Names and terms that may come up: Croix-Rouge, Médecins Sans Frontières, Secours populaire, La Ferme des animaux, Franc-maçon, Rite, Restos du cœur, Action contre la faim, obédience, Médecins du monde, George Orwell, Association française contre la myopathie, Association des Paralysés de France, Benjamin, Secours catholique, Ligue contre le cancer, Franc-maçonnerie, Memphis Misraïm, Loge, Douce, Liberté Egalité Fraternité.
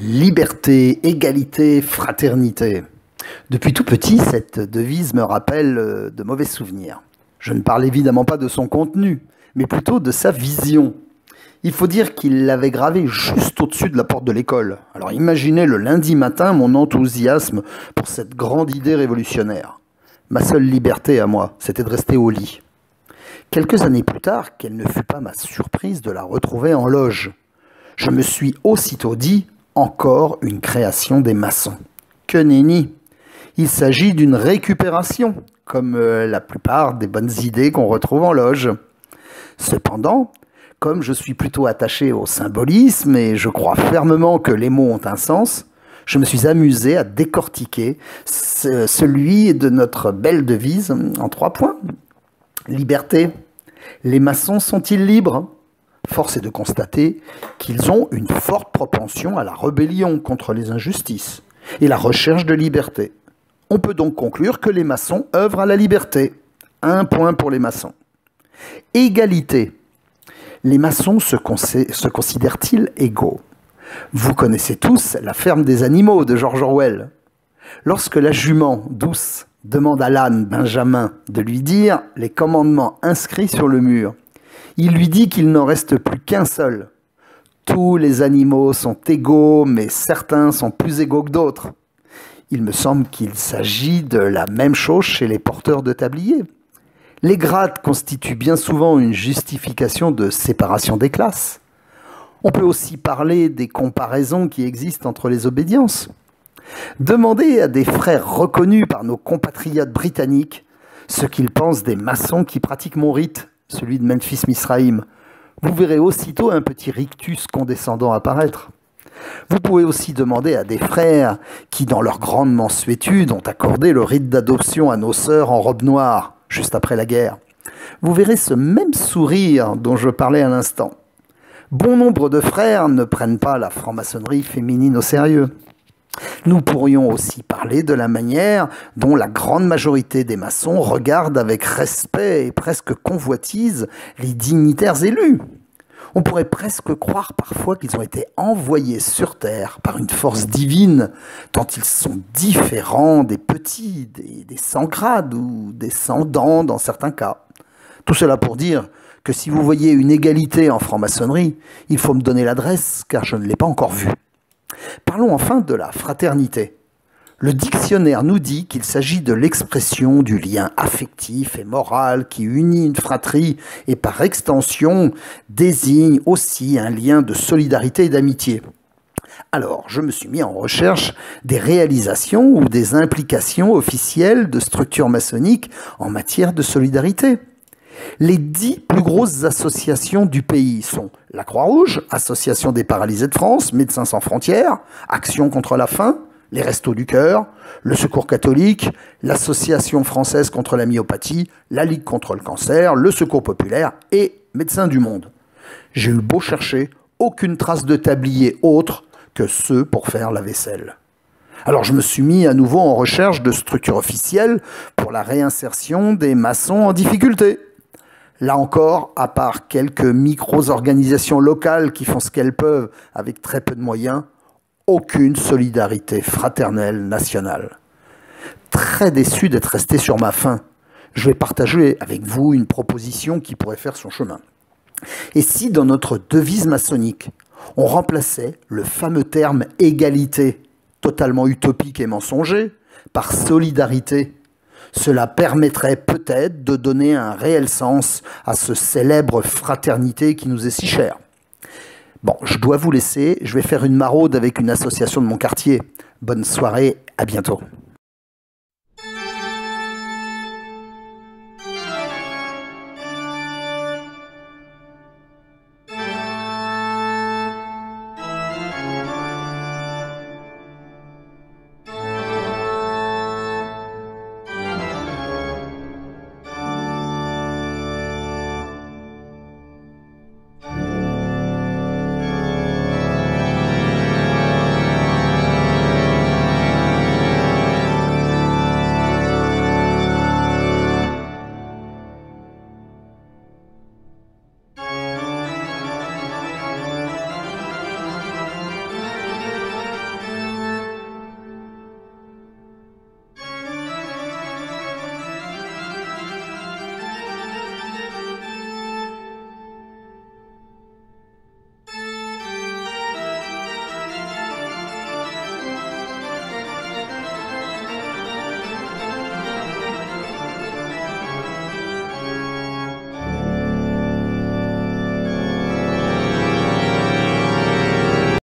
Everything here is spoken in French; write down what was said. Liberté, égalité, fraternité. Depuis tout petit, cette devise me rappelle de mauvais souvenirs. Je ne parle évidemment pas de son contenu, mais plutôt de sa vision. Il faut dire qu'il l'avait gravé juste au-dessus de la porte de l'école. Alors imaginez le lundi matin mon enthousiasme pour cette grande idée révolutionnaire. Ma seule liberté à moi, c'était de rester au lit. Quelques années plus tard, quelle ne fut pas ma surprise de la retrouver en loge. Je me suis aussitôt dit, encore une création des maçons. Que nenni! Il s'agit d'une récupération, comme la plupart des bonnes idées qu'on retrouve en loge. Cependant, comme je suis plutôt attaché au symbolisme et je crois fermement que les mots ont un sens, je me suis amusé à décortiquer celui de notre belle devise en 3 points. Liberté. Les maçons sont-ils libres? Force est de constater qu'ils ont une forte propension à la rébellion contre les injustices et la recherche de liberté. On peut donc conclure que les maçons œuvrent à la liberté. 1 point pour les maçons. Égalité. Les maçons se considèrent-ils égaux? Vous connaissez tous La Ferme des animaux de George Orwell. Lorsque la jument, Douce, demande à l'âne, Benjamin, de lui dire les commandements inscrits sur le mur, il lui dit qu'il n'en reste plus qu'un seul. Tous les animaux sont égaux, mais certains sont plus égaux que d'autres. Il me semble qu'il s'agit de la même chose chez les porteurs de tabliers. Les grades constituent bien souvent une justification de séparation des classes. On peut aussi parler des comparaisons qui existent entre les obédiences. Demandez à des frères reconnus par nos compatriotes britanniques ce qu'ils pensent des maçons qui pratiquent mon rite, celui de Memphis Misraïm. Vous verrez aussitôt un petit rictus condescendant apparaître. Vous pouvez aussi demander à des frères qui, dans leur grande mansuétude, ont accordé le rite d'adoption à nos sœurs en robe noire, juste après la guerre. Vous verrez ce même sourire dont je parlais à l'instant. Bon nombre de frères ne prennent pas la franc-maçonnerie féminine au sérieux. Nous pourrions aussi parler de la manière dont la grande majorité des maçons regardent avec respect et presque convoitise les dignitaires élus. On pourrait presque croire parfois qu'ils ont été envoyés sur Terre par une force divine, tant ils sont différents des petits, des sans grades ou des sans dents dans certains cas. Tout cela pour dire que si vous voyez une égalité en franc-maçonnerie, il faut me donner l'adresse car je ne l'ai pas encore vue. Parlons enfin de la fraternité. Le dictionnaire nous dit qu'il s'agit de l'expression du lien affectif et moral qui unit une fratrie et par extension désigne aussi un lien de solidarité et d'amitié. Alors, je me suis mis en recherche des réalisations ou des implications officielles de structures maçonniques en matière de solidarité. Les 10 plus grosses associations du pays sont la Croix-Rouge, Association des Paralysés de France, Médecins Sans Frontières, Action contre la faim, les Restos du cœur, le Secours catholique, l'Association française contre la myopathie, la Ligue contre le cancer, le Secours populaire et Médecins du monde. J'ai eu beau chercher, aucune trace de tablier autre que ceux pour faire la vaisselle. Alors je me suis mis à nouveau en recherche de structures officielles pour la réinsertion des maçons en difficulté. Là encore, à part quelques micro-organisations locales qui font ce qu'elles peuvent avec très peu de moyens, aucune solidarité fraternelle nationale. Très déçu d'être resté sur ma faim, je vais partager avec vous une proposition qui pourrait faire son chemin. Et si dans notre devise maçonnique, on remplaçait le fameux terme « égalité », totalement utopique et mensonger, par « solidarité », cela permettrait peut-être de donner un réel sens à ce célèbre fraternité qui nous est si chère. Bon, je dois vous laisser, je vais faire une maraude avec une association de mon quartier. Bonne soirée, à bientôt.